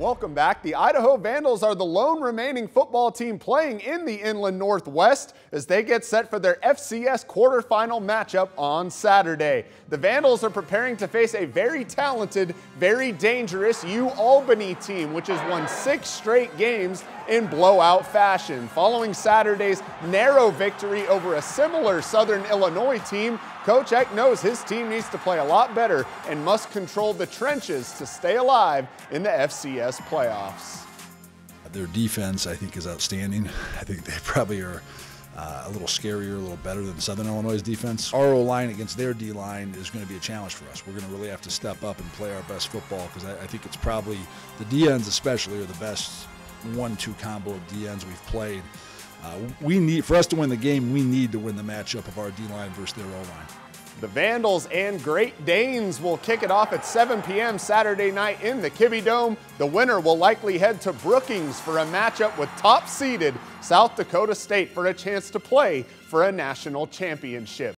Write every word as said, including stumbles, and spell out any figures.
Welcome back. The Idaho Vandals are the lone remaining football team playing in the Inland Northwest as they get set for their F C S quarterfinal matchup on Saturday. The Vandals are preparing to face a very talented, very dangerous UAlbany team, which has won six straight games in blowout fashion. Following Saturday's narrow victory over a similar Southern Illinois team, Coach Eck knows his team needs to play a lot better and must control the trenches to stay alive in the F C S playoffs. Their defense, I think, is outstanding. I think they probably are uh, a little scarier, a little better than Southern Illinois' defense. Our O-line against their D-line is going to be a challenge for us. We're going to really have to step up and play our best football, because I, I think it's probably, the D-ends especially, are the best one two combo of D-ends we've played. Uh, we need, for us to win the game, we need to win the matchup of our D-line versus their O-line. The Vandals and Great Danes will kick it off at seven p m Saturday night in the Kibbe Dome. The winner will likely head to Brookings for a matchup with top-seeded South Dakota State for a chance to play for a national championship.